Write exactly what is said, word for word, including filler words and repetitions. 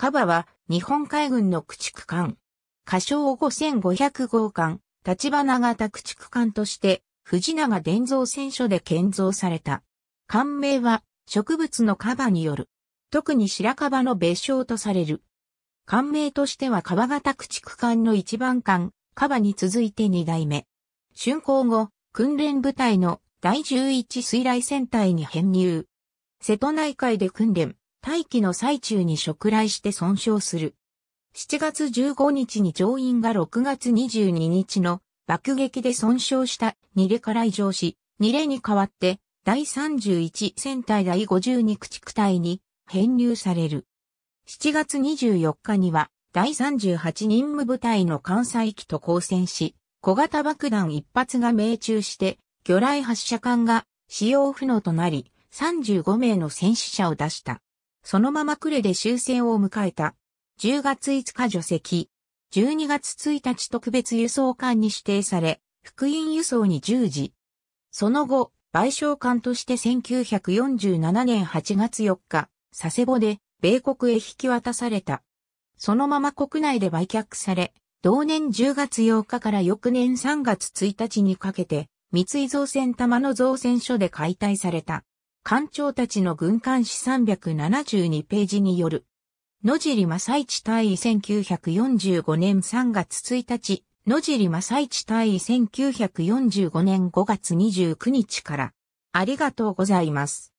カバは日本海軍の駆逐艦。仮称ごせんごひゃく号艦、立花型駆逐艦として、藤永伝蔵選書で建造された。艦名は植物のカバによる。特に白樺の別称とされる。艦名としては樺型駆逐艦の一番艦、樺に続いて二代目。竣工後、訓練部隊のだいじゅういち水雷戦隊に編入。瀬戸内海で訓練、待機の最中に触雷して損傷する。しちがつじゅうごにちに乗員がろくがつにじゅうににちの爆撃で損傷したにれから異常し、にれに代わってだいさんじゅういち戦隊だいごじゅうに駆逐隊に編入される。しちがつにじゅうよっかにはだいさんじゅうはち任務部隊の艦載機と交戦し、小型爆弾一発が命中して、魚雷発射管が使用不能となり、さんじゅうごめいの戦死者を出した。そのまま呉で終戦を迎えた。じゅうがついつか除籍。じゅうにがつついたち特別輸送艦に指定され、復員輸送に従事。その後、賠償艦としてせんきゅうひゃくよんじゅうななねんはちがつよっか、佐世保で米国へ引き渡された。そのまま国内で売却され、同年じゅうがつようかから翌年さんがつついたちにかけて、三井造船玉野造船所で解体された。艦長たちの軍艦誌さんびゃくななじゅうにページによる。野尻正一大尉せんきゅうひゃくよんじゅうごねんさんがつついたち、野尻正一大尉せんきゅうひゃくよんじゅうごねんごがつにじゅうくにちから。ありがとうございます。